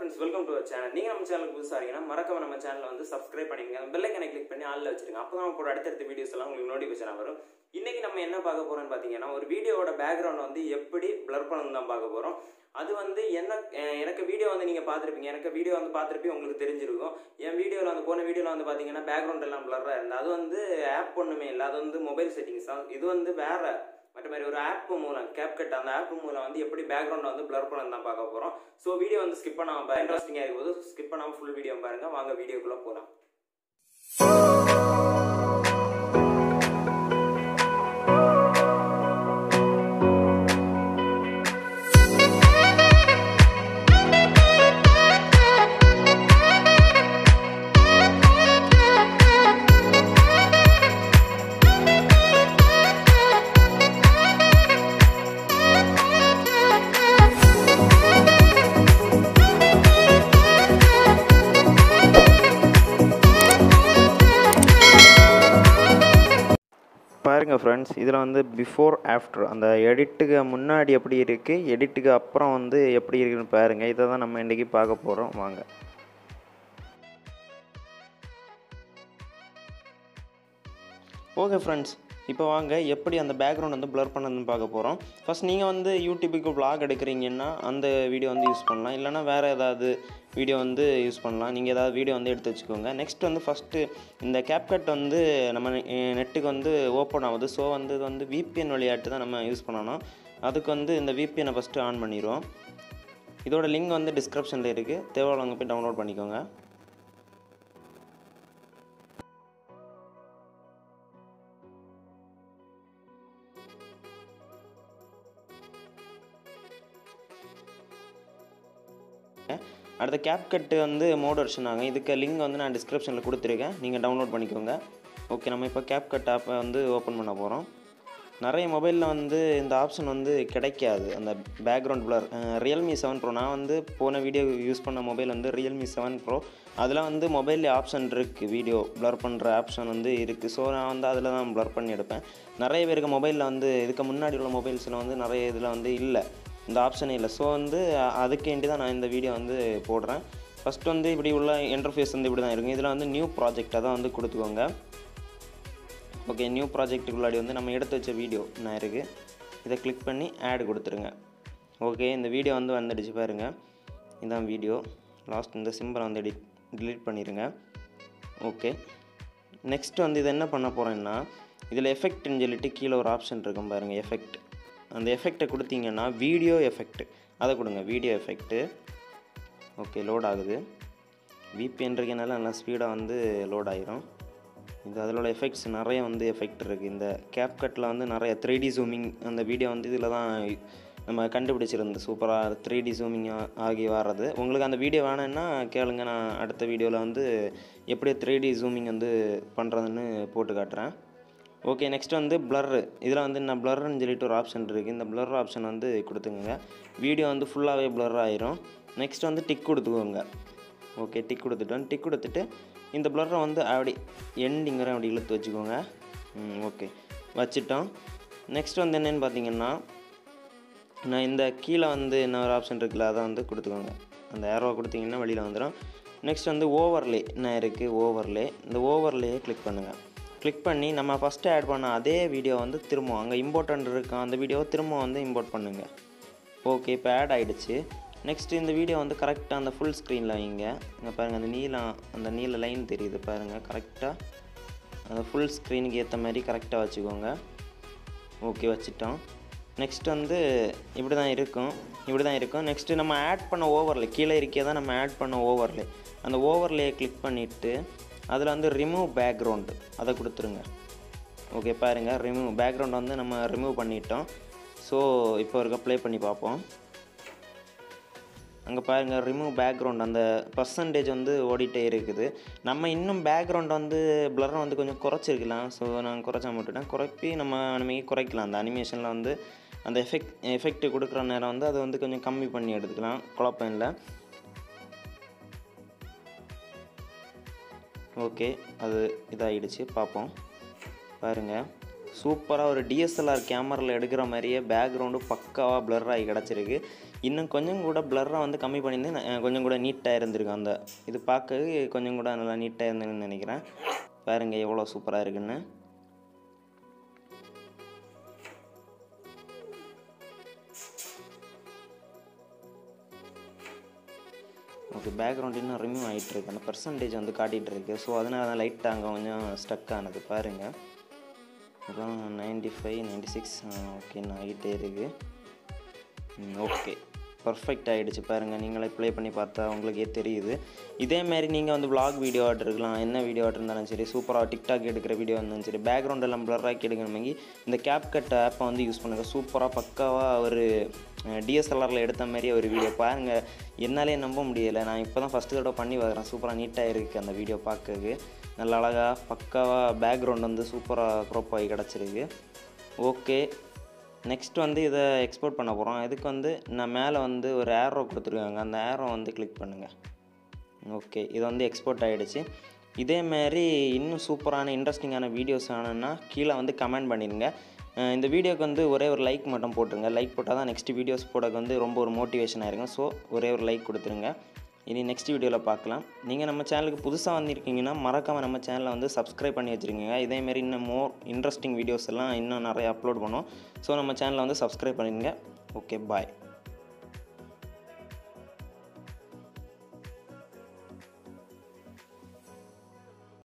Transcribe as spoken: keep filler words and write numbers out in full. friends, welcome to our channel. If you are channel, please subscribe to our channel. Bell icon click on all. Then we will notification. Today we are going to see a video of background on the blur. That's why எனக்கு video வந்து நீங்க பாத்துருப்பீங்க எனக்கு video வந்து பாத்துருப்பீங்க உங்களுக்கு தெரிஞ்சிருக்கும் இந்த வீடியோல வந்து போன வீடியோல வந்து பாத்தீங்கன்னா பேக்ரவுண்ட் எல்லாம் blurரா இருந்தது அது வந்து ஆப் ஒண்ணுமே இல்ல அது வந்து மொபைல் செட்டிங்ஸ் இது வந்து வேற மற்ற மாதிரி ஒரு ஆப் மூலம் CapCut அந்த ஆப் மூலம் வந்து எப்படி பேக்ரவுண்ட் வந்து blur பண்ணனும் தான் பார்க்க போறோம் சோ வீடியோ வந்து skip பண்ணாம இன்ட்ரஸ்டிங்கா இருக்கும்போது skip பண்ணாம full வீடியோ பாருங்க வாங்க வீடியோக்குள்ள போலாம் Friends, this is before after. And the edit is முன்னாடி எப்படி இருக்கு எடிட்க்கு அப்புறம் வந்து எப்படி இருக்குன்னு பாருங்க. இத தான் நம்ம இன்னைக்கு பார்க்க போறோம் வாங்க. Okay friends, இப்போ வாங்க எப்படி அந்த பேக்ரவுண்ட் வந்து blur பண்ணனும்னு பார்க்க போறோம். First நீங்க வந்து YouTubeக்கு vlog எடுக்கறீங்கன்னா அந்த வீடியோ வந்து யூஸ் பண்ணலாம். இல்லனா வேற ஏதாவது வீடியோ வந்து யூஸ் பண்ணலாம் நீங்க ஏதாவது வீடியோ வந்து எடுத்து வெச்சுக்கோங்க நெக்ஸ்ட் வந்து ஃபர்ஸ்ட் இந்த CapCut வந்து நம்ம நெட்க்கு வந்து ஓபன் ஆகுது சோ வந்து இது வந்து V P N வழியாட்டு தான் நம்ம யூஸ் பண்ணனும் அதுக்கு வந்து இந்த V P N first on பண்ணிரோம் இதோட லிங்க் வந்து டிஸ்கிரிப்ஷன்ல இருக்கு தேவையானவங்க போய் டவுன்லோட் பண்ணிக்கோங்க At the CapCut வந்து மோட் வெர்ஷன் ஆகும் இதுக்கு லிங்க் வந்து நான் டிஸ்கிரிப்ஷன்ல கொடுத்திருக்கேன் நீங்க டவுன்லோட் பண்ணிக்கோங்க ஓகே நம்ம இப்ப CapCut ஆப் வந்து ஓபன் பண்ண போறோம் நிறைய மொபைல்ல வந்து இந்த ஆப்ஷன் வந்து கிடைக்காது அந்த background blur Realme seven Pro நான் வந்து போன வீடியோ யூஸ் பண்ண மொபைல் வந்து Realme seven Pro அதுல வந்து மொபைல்ல ஆப்ஷன் இருக்கு வீடியோ blur பண்ற ஆப்ஷன் வந்து இருக்கு சோ நான் வந்து அதுல தான் blur பண்ணி எடுப்பேன் நிறைய பேருக்கு மொபைல்ல வந்து இதுக்கு முன்னாடி உள்ள மொபைல்ஸ்ல வந்து நிறைய இதுல வந்து இல்ல இந்த ஆப்ஷன் இல்ல சோ வந்து அதுக்கேண்டி தான் நான் இந்த வீடியோ வந்து போடுறேன் ஃபர்ஸ்ட் வந்து இப்படி உள்ள இன்டர்ஃபேஸ் வந்து இப்படி தான் இருக்கும் இதல வந்து நியூ ப்ராஜெக்ட்டா தான் வந்து கொடுத்துக்கோங்க ஓகே நியூ ப்ராஜெக்ட்டுக்குள்ளாடி வந்து நம்ம எடுத்து வச்ச வீடியோ நான் இருக்கு இத கிளிக் பண்ணி ஆட் கொடுத்துருங்க ஓகே இந்த வீடியோ வந்து வந்துடுச்சு பாருங்க இதான் வீடியோ லாஸ்ட் இந்த சிம்பல் வந்து delete பண்ணிருங்க ஓகே நெக்ஸ்ட் வந்து இது என்ன பண்ண போறேன்னா இதல எஃபெக்ட் சொல்லிட்டு கீழ ஒரு ஆப்ஷன் இருக்கும் பாருங்க எஃபெக்ட் And the effect கொடுத்தீங்கன்னா வீடியோ எஃபெக்ட் அத கொடுங்க வீடியோ எஃபெக்ட் ஓகே லோட் ஆகுது V P N இருக்கனால நல்ல ஸ்பீடா வந்து லோட் ஆயிரும் இது அதோட எஃபெக்ட்ஸ் நிறைய வந்து எஃபெக்ட் இருக்கு இந்த CapCutல வந்து நிறைய three D zooming அந்த வீடியோ வந்து இதல தான் நம்ம கண்டுபிடிச்சிருந்தது சூப்பரா three D zooming ஆகி வரது உங்களுக்கு அந்த வீடியோ வேணும்னா கேளுங்க நான் அடுத்த வீடியோல வந்து எப்படி three D zooming வந்து பண்றதுன்னு போட்டு காட்டுறேன் ஓகே நெக்ஸ்ட் வந்து blur இதல வந்து நான் blur ன்னு சொல்லிட்டு ஒரு ஆப்ஷன் இருக்கு இந்த blur ஆப்ஷன் வந்து கொடுத்துங்க வீடியோ வந்து ஃபுல்லாவே blur ஆயிரும் நெக்ஸ்ட் வந்து டிக் கொடுத்துங்க ஓகே டிக் கொடுத்துட்டேன் டிக் கொடுத்துட்டு இந்த blur வந்து அப்படியே எண்டிங் வரை அப்படியே இழுத்து வச்சுக்கோங்க ஓகே வச்சிட்டோம் நெக்ஸ்ட் வந்து என்னன்னு பாத்தீங்கன்னா நான் இந்த கீழ வந்து என்ன ஒரு ஆப்ஷன் இருக்குல அத வந்து கொடுத்துங்க அந்த arrow கொடுத்தீங்கன்னா வெளியில வந்துரும் நெக்ஸ்ட் வந்து overlay நான் இருக்கு overlay இந்த overlay கிளிக் பண்ணுங்க Click பண்ணி நம்ம ஃபர்ஸ்ட் ஆட் பண்ண அதே வீடியோ வந்து திரும்ப அங்க இம்பார்ட்டன்ட் இருக்கு அந்த வீடியோ திரும்ப வந்து இம்போர்ட் பண்ணுங்க ஓகே இப்ப ஆட் ஆயிடுச்சு நெக்ஸ்ட் இந்த வீடியோ வந்து கரெக்ட்டா அந்த ফুল ஸ்கிரீன்ல வைங்க இங்க பாருங்க அந்த நீல அந்த நீல லைன் தெரியுது பாருங்க கரெக்ட்டா அந்த ফুল ஸ்கிரீனுக்கு ஏத்த மாதிரி கரெக்ட்டா வச்சுக்கோங்க ஓகே வச்சிட்டோம் நெக்ஸ்ட் வந்து இப்படி தான் இருக்கும் இப்படி தான் இருக்கும் நெக்ஸ்ட் நம்ம ஆட் பண்ண ஓவர்லே கீழ இருக்கேதா நம்ம ஆட் பண்ண ஓவர்லே அந்த ஓவர்லே கிளிக் பண்ணிட்டு அதல வந்து ரிமூவ் பேக்ரவுண்ட் அத கொடுத்துருங்க ஓகே பாருங்க ரிமூவ் பேக்ரவுண்ட் வந்து நம்ம ரிமூவ் பண்ணிட்டோம் சோ இப்போ ஒருக்க ப்ளே பண்ணி பாப்போம் அங்க பாருங்க ரிமூவ் பேக்ரவுண்ட் அந்த परसेंटेज வந்து ஓடிட்டே இருக்குது நம்ம இன்னும் பேக்ரவுண்ட் வந்து blur வந்து கொஞ்சம் குறைச்சிரலாம் சோ நான் குறைச்ச மாட்டேன் குறைப்பி நம்ம நமக்கே குறைக்கலாம் அந்த அனிமேஷன்ல வந்து அந்த எஃபெக்ட் எஃபெக்ட் கொடுக்கற நேரம் வந்து அது வந்து கொஞ்சம் கம்மி பண்ணி எடுத்துக்கலாம் குழப்பம் இல்ல ஓகே அது இதாயிடுச்சு பாப்போம் பாருங்க சூப்பரா ஒரு D S L R கேமரால எடுக்கிற மாதிரியே பேக்ரவுண்ட் பக்காவா blur ஆகி கிடச்சிருக்கு இன்னும் கொஞ்சம் கூட ப்ளர்ராக வந்து கம்மி பண்ணியிருந்தேன், கொஞ்சம் கூட நீட்டாக இருந்திருக்கும். அந்த இது பார்க்க கொஞ்சம் கூட நல்லா நீட்டாக இருந்ததுன்னு நினைக்கிறேன். பாருங்க எவ்வளோ சூப்பராக இருக்குன்னு. ஓகே, பேக்ரவுண்ட் இன்னும் ரிமூவ் ஆகிட்டுருக்கு, அந்த பர்சன்டேஜ் வந்து காட்டிகிட்டு இருக்குது. ஸோ அதனால் தான் லைட்டாக அங்கே கொஞ்சம் ஸ்டக் ஆனது. பாருங்கள் அப்புறம் ninety five ninety six okay இன்னும் ஆகிட்டே இருக்குது. ஓகே, பர்ஃபெக்ட் ஆகிடுச்சு. பாருங்கள், நீங்களே ப்ளே பண்ணி பார்த்தா உங்களுக்கே தெரியுது. இதேமாரி நீங்கள் வந்து விளாக் வீடியோ ஆட் இருக்கலாம், என்ன வீடியோ ஆட் இருந்தாலும் சரி, சூப்பராக டிக்டாக் எடுக்கிற வீடியோ இருந்தாலும் சரி, பேக்ரவுண்ட் எல்லாம் ப்ளர்ராக்கி எடுக்கணுமே இந்த கேப்கட் ஆப்பை வந்து யூஸ் பண்ணுங்கள். சூப்பராக பக்காவாக ஒரு டிஎஸ்எல்ஆரில் எடுத்த மாதிரி ஒரு வீடியோ. பாருங்கள், என்னாலே நம்ப முடியலை, நான் இப்போ தான் ஃபஸ்ட்டு தடவை பண்ணி பார்க்குறேன். சூப்பராக நீட்டாக இருக்குது அந்த வீடியோ பார்க்கறதுக்கு, நல்ல அழகாக பக்காவாக பேக்ரவுண்ட் வந்து சூப்பராக க்ரோப் ஆகி கிடச்சிருக்கு. ஓகே, நெக்ஸ்ட் வந்து இதை எக்ஸ்போர்ட் பண்ண போகிறோம். இதுக்கு வந்து நான் மேலே வந்து ஒரு ஏரோ கொடுத்துருக்காங்க, அந்த ஏரோ வந்து கிளிக் பண்ணுங்கள். ஓகே, இது வந்து எக்ஸ்போர்ட் ஆகிடுச்சு. இதேமாரி இன்னும் சூப்பரான இன்ட்ரெஸ்டிங்கான வீடியோஸ் ஆனன்னா கீழே வந்து கமெண்ட் பண்ணிடுங்க. இந்த வீடியோக்கு வந்து ஒரே ஒரு லைக் மட்டும் போட்டுருங்க. லைக் போட்டால் தான் நெக்ஸ்ட் வீடியோஸ் போட வந்து ரொம்ப ஒரு மோட்டிவேஷனாக இருக்கும். ஸோ ஒரே ஒரு லைக் கொடுத்துருங்க. இனி நெக்ஸ்ட் வீடியோவில் பார்க்கலாம். நீங்கள் நம்ம சேனலுக்கு புதுசாக வந்திருக்கீங்கன்னா மறக்காமல் நம்ம சேனலை வந்து சப்ஸ்கிரைப் பண்ணி வச்சுருக்கீங்க. இதேமாரி இன்னும் மோர் இன்ட்ரெஸ்டிங் வீடியோஸ் எல்லாம் இன்னும் நிறையா அப்லோட் பண்ணோம். ஸோ நம்ம சேனலை வந்து சப்ஸ்கிரைப் பண்ணிடுங்க. ஓகே, பாய்.